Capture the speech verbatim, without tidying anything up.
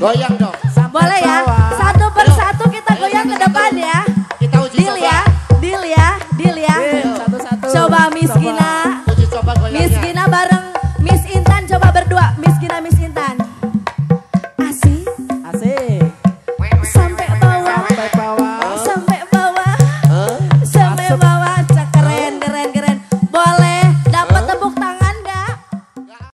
Goyang dong.